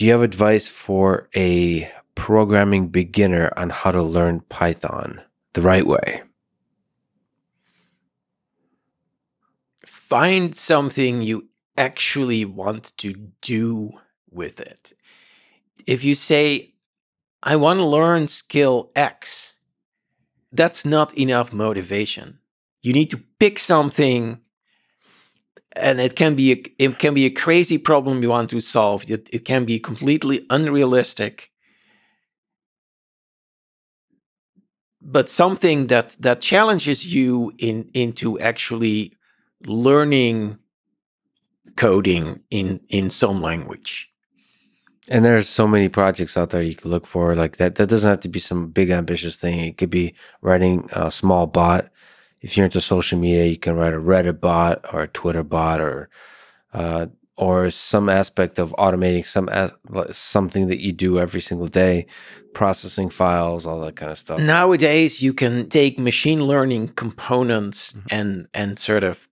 Do you have advice for a programming beginner on how to learn Python the right way? Find something you actually want to do with it. If you say, I want to learn skill X, that's not enough motivation. You need to pick something, and it can be a crazy problem you want to solve. It can be completely unrealistic, but something that challenges you into actually learning coding in some language. And there's so many projects out there you can look for like that. That doesn't have to be some big ambitious thing. It could be writing a small bot. If you're into social media, you can write a Reddit bot or a Twitter bot or some aspect of automating something that you do every single day, processing files, all that kind of stuff. Nowadays, you can take machine learning components and sort of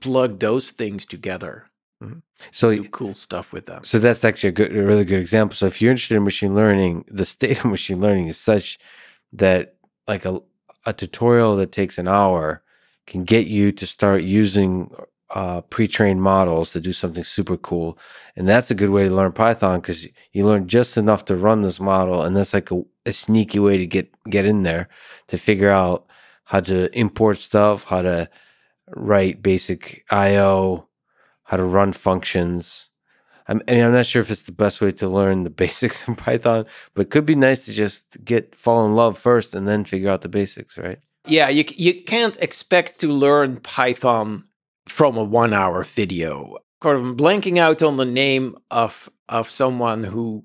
plug those things together. Mm-hmm. So do cool stuff with them. So that's actually a really good example. So if you're interested in machine learning, the state of machine learning is such that like a tutorial that takes an hour can get you to start using pre-trained models to do something super cool. And that's a good way to learn Python, because you learn just enough to run this model. And that's like a sneaky way to get in there to figure out how to import stuff, how to write basic IO, how to run functions. I'm not sure if it's the best way to learn the basics in Python, but it could be nice to just fall in love first and then figure out the basics, right? Yeah, you can't expect to learn Python from a one-hour video. I'm blanking out on the name of someone who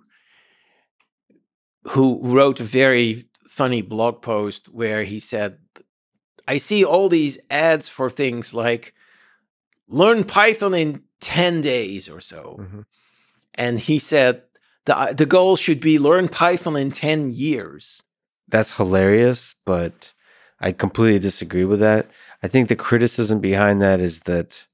wrote a very funny blog post where he said, I see all these ads for things like learn Python in 10 days or so. Mm-hmm. And he said, the goal should be learn Python in 10 years. That's hilarious, but I completely disagree with that. I think the criticism behind that is that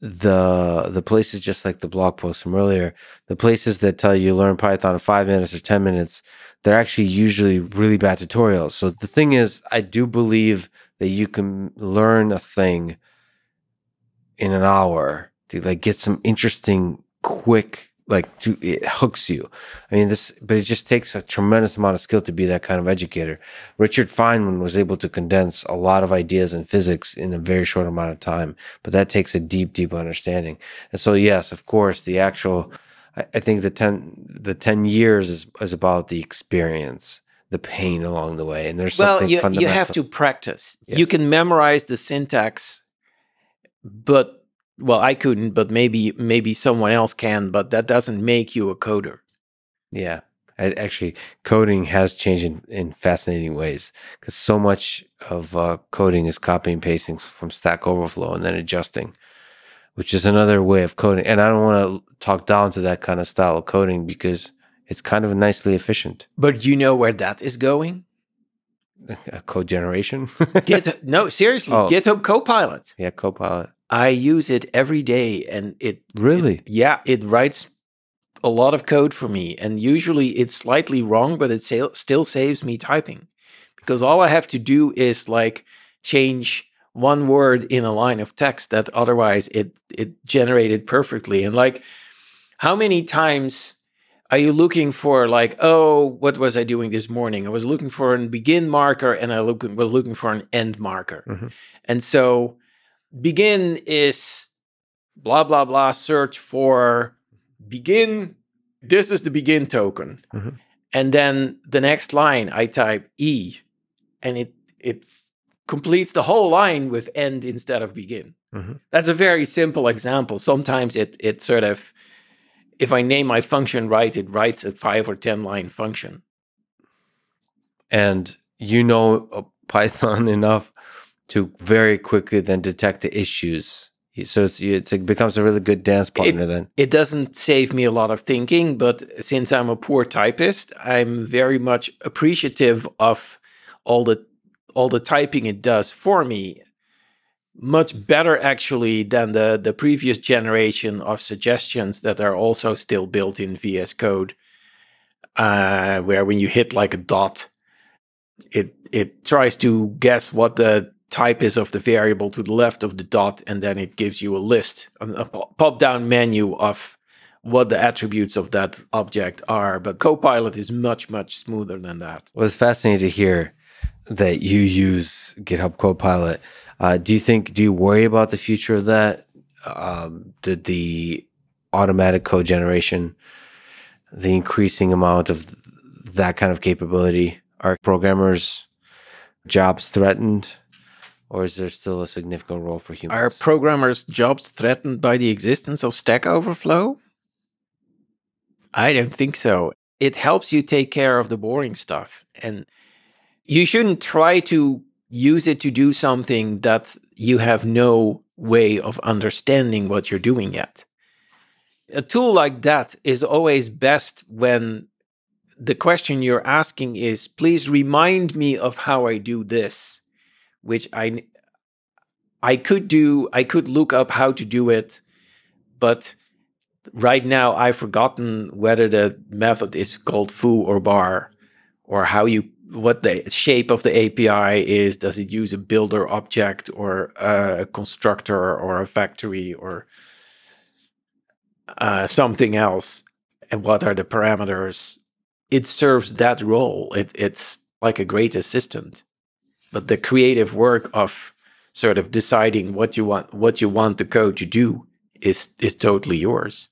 the places, just like the blog post from earlier, the places that tell you learn Python in 5 minutes or 10 minutes, they're actually usually really bad tutorials. So the thing is, I do believe that you can learn a thing in an hour to like get some interesting quick, it hooks you. I mean, but it just takes a tremendous amount of skill to be that kind of educator. Richard Feynman was able to condense a lot of ideas in physics in a very short amount of time, but that takes a deep, deep understanding. And so, yes, of course, the actual, I think the 10 years is about the experience, the pain along the way. And there's something fundamental. You have to practice. Yes. You can memorize the syntax, but, well, I couldn't, but maybe someone else can, but that doesn't make you a coder. Yeah. Actually, coding has changed in fascinating ways, because so much of coding is copying and pasting from Stack Overflow and then adjusting, which is another way of coding. And I don't want to talk down to that kind of style of coding, because it's kind of nicely efficient. But you know where that is going? Code generation? No, seriously, oh. GitHub Copilot. Yeah, Copilot. I use it every day, and it really, it writes a lot of code for me. And usually it's slightly wrong, but it still saves me typing, because all I have to do is like change one word in a line of text that otherwise it generated perfectly. And like, how many times are you looking for like, oh, what was I doing this morning? I was looking for a begin marker, and I was looking for an end marker. Mm-hmm. And so begin is blah, blah, blah, search for begin. This is the begin token. Mm-hmm. And then the next line, I type E, and it completes the whole line with end instead of begin. Mm-hmm. That's a very simple example. Sometimes it sort of, if I name my function right, it writes a 5- or 10-line function. And you know Python enough to very quickly then detect the issues. So it becomes a really good dance partner then. It doesn't save me a lot of thinking, but since I'm a poor typist, I'm very much appreciative of all the typing it does for me. much better actually than the previous generation of suggestions that are also still built in VS Code, where when you hit like a dot, it tries to guess what the type is of the variable to the left of the dot, and then it gives you a list, a pop-down menu of what the attributes of that object are. But Copilot is much, much smoother than that. Well, it's fascinating to hear that you use GitHub Copilot. Do you worry about the future of that? The automatic code generation, the increasing amount of that kind of capability, are programmers' jobs threatened? Or is there still a significant role for humans? Are programmers' jobs threatened by the existence of Stack Overflow? I don't think so. It helps you take care of the boring stuff. And you shouldn't try to use it to do something that you have no way of understanding what you're doing yet. A tool like that is always best when the question you're asking is, please remind me of how I do this. Which I could do, I could look up how to do it, but right now I've forgotten whether the method is called foo or bar, or what the shape of the API is. Does it use a builder object or a constructor or a factory or something else? And what are the parameters? It serves that role. It's like a great assistant. But the creative work of sort of deciding what you want the code to do is totally yours.